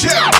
Yeah.